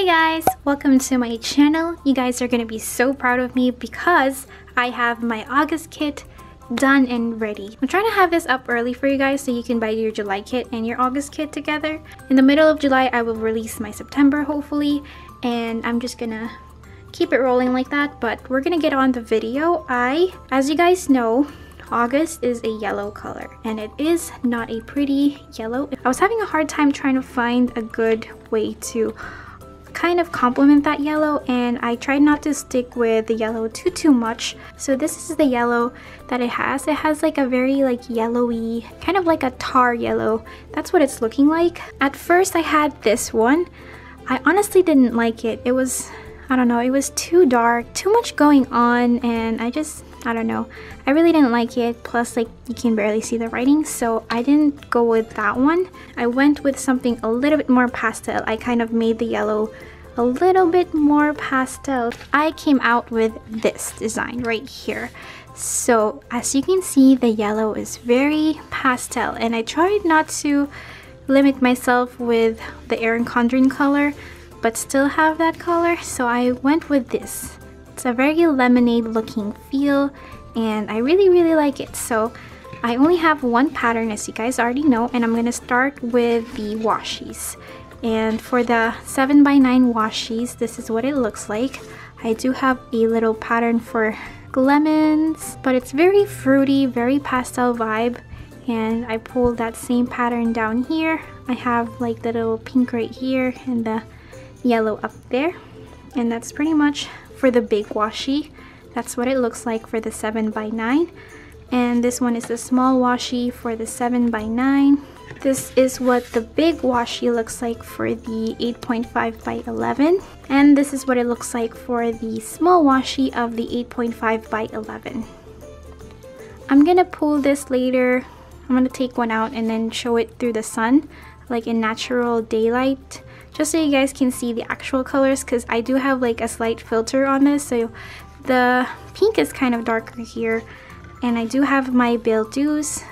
Hey guys, welcome to my channel. You guys are gonna be so proud of me because I have my August kit done and ready. I'm trying to have this up early for you guys so you can buy your July kit and your August kit together. In the middle of July, I will release my September hopefully, and I'm just gonna keep it rolling like that, but we're gonna get on the video. As you guys know, August is a yellow color and it is not a pretty yellow. I was having a hard time trying to find a good way to kind of complement that yellow, and I tried not to stick with the yellow too much. So this is the yellow that it has. It has like a very like yellowy, kind of like a tar yellow. That's what it's looking like. At first I had this one. I honestly didn't like it. It was, I don't know, it was too dark, too much going on, and I don't know, I really didn't like it. Plus, like, you can barely see the writing, so I didn't go with that one. I went with something a little bit more pastel. I kind of made the yellow a little bit more pastel. I came out with this design right here. So as you can see, the yellow is very pastel, and I tried not to limit myself with the Erin Condren color but still have that color, so I went with this. It's a very lemonade looking feel, and I really like it. So I only have one pattern, as you guys already know, and I'm gonna start with the washies. And for the 7x9 washies, this is what it looks like. I do have a little pattern for lemons, but it's very fruity, very pastel vibe, and I pulled that same pattern down here. I have like the little pink right here and the yellow up there, and that's pretty much for the big washi. That's what it looks like for the 7x9, and this one is the small washi for the 7x9. This is what the big washi looks like for the 8.5x11, and this is what it looks like for the small washi of the 8.5x11. I'm gonna pull this later. I'm gonna take one out and then show it through the sun, like in natural daylight, just so you guys can see the actual colors, because I do have like a slight filter on this. So the pink is kind of darker here, and I do have my Bildews.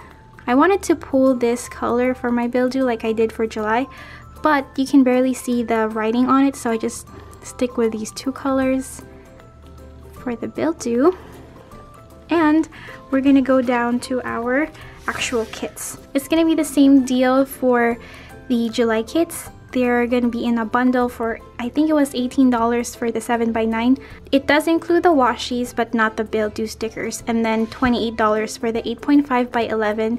I wanted to pull this color for my Bildew like I did for July, but you can barely see the writing on it, so I just stick with these two colors for the Bildew. And we're gonna go down to our actual kits. It's gonna be the same deal for the July kits. They're gonna be in a bundle for, I think it was $18 for the 7x9. It does include the washies, but not the Bildew stickers. And then $28 for the 8.5x11.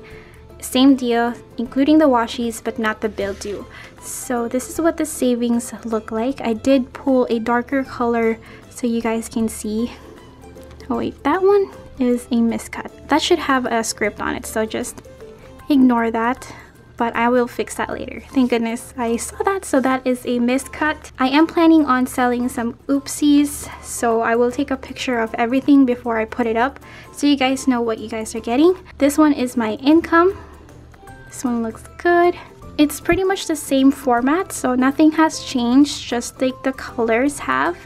Same deal, including the washies, but not the Bildew. So this is what the savings look like. I did pull a darker color so you guys can see. Oh wait, that one is a miscut. That should have a script on it, so just ignore that. But I will fix that later. Thank goodness I saw that, so that is a miscut. I am planning on selling some oopsies, so I will take a picture of everything before I put it up so you guys know what you guys are getting. This one is my income. This one looks good. It's pretty much the same format, so nothing has changed, just like the colors have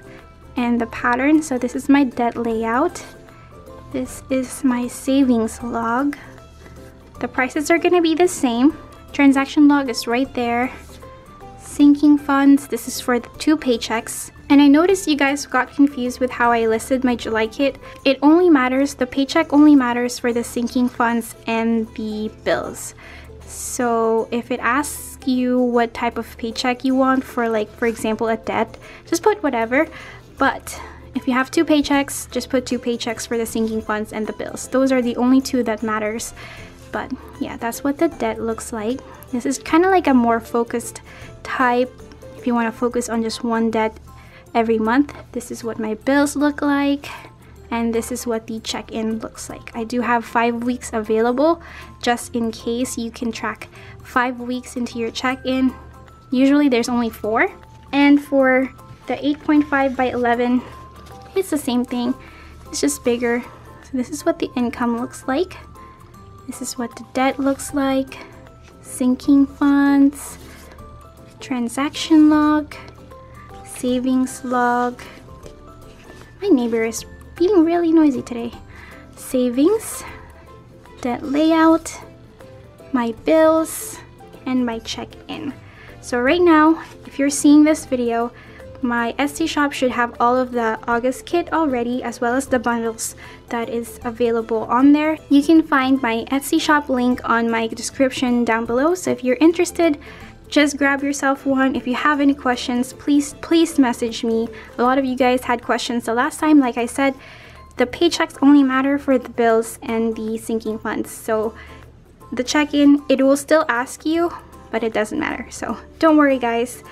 and the pattern. So this is my debt layout. This is my savings log. The prices are gonna be the same. Transaction log is right there. Sinking funds, this is for the two paychecks. And I noticed you guys got confused with how I listed my July kit. It only matters, the paycheck only matters for the sinking funds and the bills. So if it asks you what type of paycheck you want for, like, for example, a debt, just put whatever. But if you have two paychecks, just put two paychecks for the sinking funds and the bills. Those are the only two that matters. But yeah, that's what the debt looks like. This is kind of like a more focused type. If you want to focus on just one debt every month, this is what my bills look like. And this is what the check-in looks like. I do have 5 weeks available just in case. You can track 5 weeks into your check-in. Usually there's only 4. And for the 8.5x11, it's the same thing. It's just bigger. So this is what the income looks like. This is what the debt looks like, sinking funds, transaction log, savings log. My neighbor is being really noisy today. Savings, debt layout, my bills, and my check-in. So right now, if you're seeing this video, My Etsy shop should have all of the August kit already, as well as the bundles that is available on there. You can find my Etsy shop link on my description down below, so if you're interested, just grab yourself one. If you have any questions, please message me. A lot of you guys had questions the last time. Like I said, the paychecks only matter for the bills and the sinking funds, so the check-in, it will still ask you, but it doesn't matter, so don't worry guys,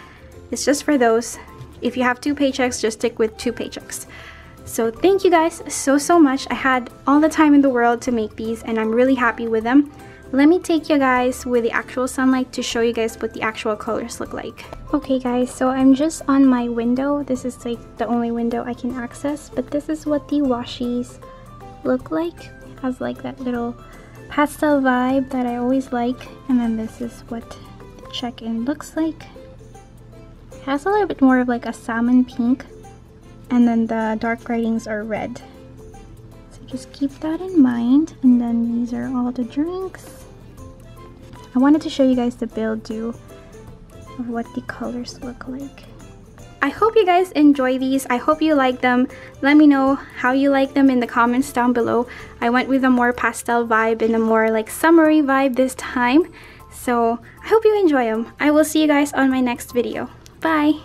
it's just for those. If you have two paychecks, just stick with two paychecks. So thank you guys so much. I had all the time in the world to make these and I'm really happy with them. Let me take you guys with the actual sunlight to show you guys what the actual colors look like. Okay guys, so I'm just on my window. This is like the only window I can access, but this is what the washies look like. It has like that little pastel vibe that I always like. And then this is what the check-in looks like. It has a little bit more of like a salmon pink, and then the dark writings are red. So just keep that in mind. And then these are all the drinks. I wanted to show you guys the build-do of what the colors look like. I hope you guys enjoy these. I hope you like them. Let me know how you like them in the comments down below. I went with a more pastel vibe and a more like summery vibe this time. So I hope you enjoy them. I will see you guys on my next video. Bye!